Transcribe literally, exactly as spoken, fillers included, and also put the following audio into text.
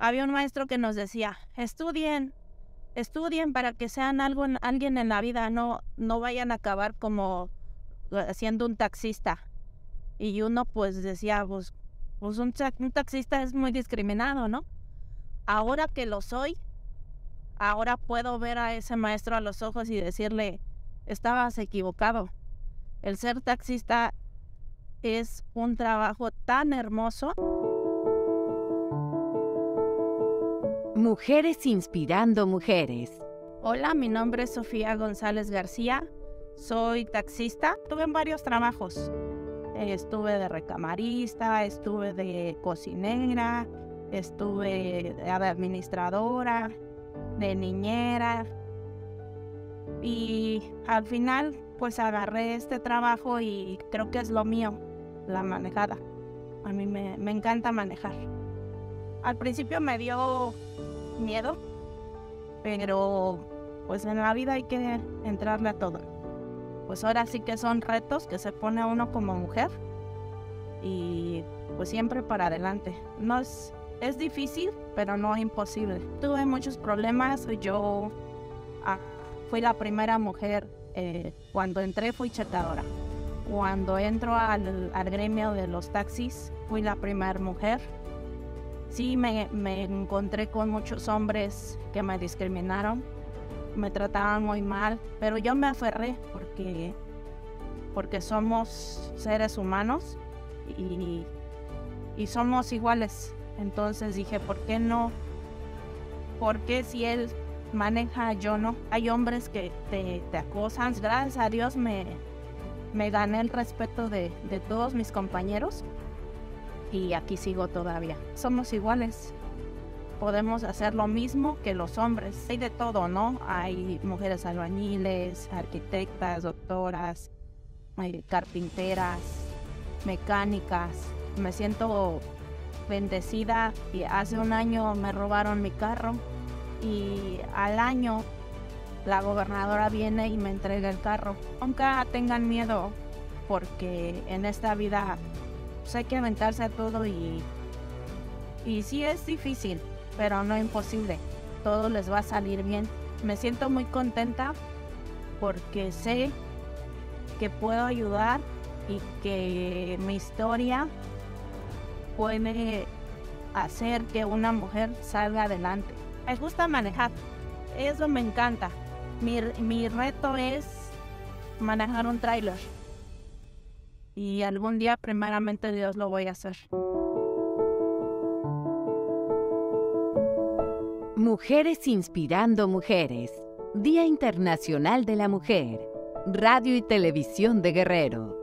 había un maestro que nos decía, estudien, estudien para que sean algo en, alguien en la vida, no, no vayan a acabar como siendo un taxista. Y uno pues decía, pues, pues un, un taxista es muy discriminado, ¿no? Ahora que lo soy, ahora puedo ver a ese maestro a los ojos y decirle, estabas equivocado. El ser taxista es un trabajo tan hermoso. Mujeres inspirando mujeres. Hola, mi nombre es Sofía González García. Soy taxista. Estuve en varios trabajos. Estuve de recamarista, estuve de cocinera, estuve de administradora, de niñera. Y al final, pues agarré este trabajo y creo que es lo mío, la manejada. A mí me, me encanta manejar. Al principio me dio miedo, pero pues en la vida hay que entrarle a todo. Pues ahora sí que son retos que se pone uno como mujer y pues siempre para adelante. No es, es difícil, pero no es imposible. Tuve muchos problemas. Yo ah, fui la primera mujer. Eh, cuando entré fui checadora. Cuando entro al, al gremio de los taxis fui la primera mujer. Sí, me, me encontré con muchos hombres que me discriminaron. Me trataban muy mal, pero yo me aferré porque, porque somos seres humanos y, y somos iguales. Entonces dije, ¿por qué no? ¿Por qué si él maneja, yo no? Hay hombres que te, te acosan. Gracias a Dios me, me gané el respeto de, de todos mis compañeros y aquí sigo todavía. Somos iguales. Podemos hacer lo mismo que los hombres. Hay de todo, ¿no? Hay mujeres albañiles, arquitectas, doctoras, carpinteras, mecánicas. Me siento bendecida. Y hace un año me robaron mi carro y al año la gobernadora viene y me entrega el carro. Nunca tengan miedo porque en esta vida pues, hay que aventarse a todo y, y sí es difícil, pero no imposible, todo les va a salir bien. Me siento muy contenta porque sé que puedo ayudar y que mi historia puede hacer que una mujer salga adelante. Me gusta manejar, eso me encanta. Mi, mi reto es manejar un tráiler y algún día primeramente Dios lo voy a hacer. Mujeres inspirando mujeres. Día Internacional de la Mujer. Radio y Televisión de Guerrero.